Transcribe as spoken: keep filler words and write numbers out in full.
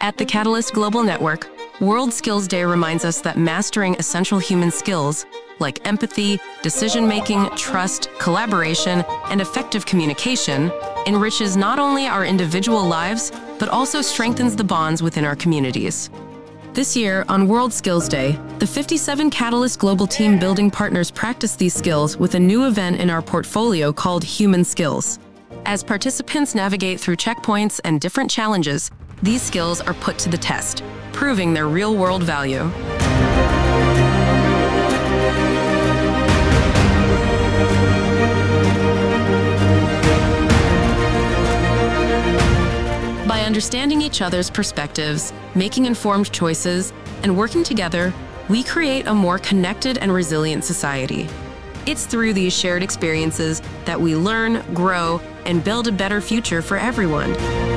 At the Catalyst Global Network, World Skills Day reminds us that mastering essential human skills like empathy, decision-making, trust, collaboration, and effective communication enriches not only our individual lives, but also strengthens the bonds within our communities. This year, on World Skills Day, the fifty-seven Catalyst Global Team Building Partners practice these skills with a new event in our portfolio called Human Skills. As participants navigate through checkpoints and different challenges, these skills are put to the test, proving their real-world value. By understanding each other's perspectives, making informed choices, and working together, we create a more connected and resilient society. It's through these shared experiences that we learn, grow, and build a better future for everyone.